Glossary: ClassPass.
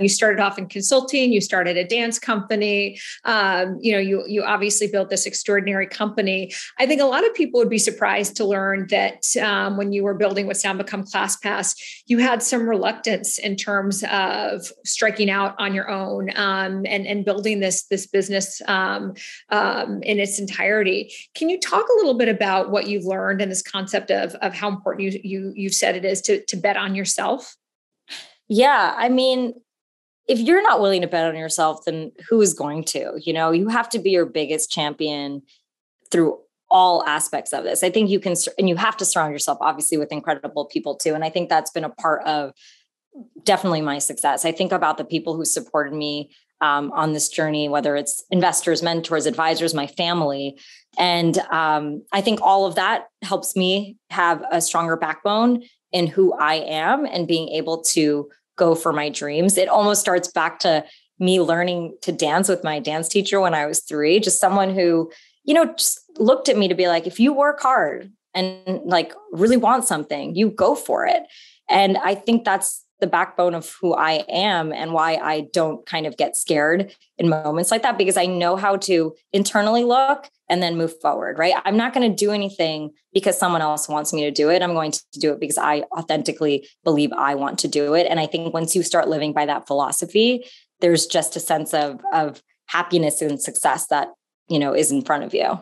You started off in consulting, you started a dance company, you obviously built this extraordinary company. I think a lot of people would be surprised to learn that when you were building what's now become ClassPass, you had some reluctance in terms of striking out on your own and building this business in its entirety. Can you talk a little bit about what you've learned and this concept of how important you've said it is to bet on yourself? Yeah, I mean, if you're not willing to bet on yourself, then who is going to? You know, you have to be your biggest champion through all aspects of this. I think you can, and you have to surround yourself, obviously, with incredible people too. And I think that's been a part of definitely my success. I think about the people who supported me on this journey, whether it's investors, mentors, advisors, my family. And I think all of that helps me have a stronger backbone in who I am and being able to go for my dreams. It almost starts back to me learning to dance with my dance teacher when I was 3, just someone who, you know, just looked at me to be like, if you work hard and like really want something, you go for it. And I think that's the backbone of who I am and why I don't kind of get scared in moments like that, because I know how to internally look and then move forward, right? I'm not going to do anything because someone else wants me to do it. I'm going to do it because I authentically believe I want to do it. And I think once you start living by that philosophy, there's just a sense of happiness and success that, you know, is in front of you.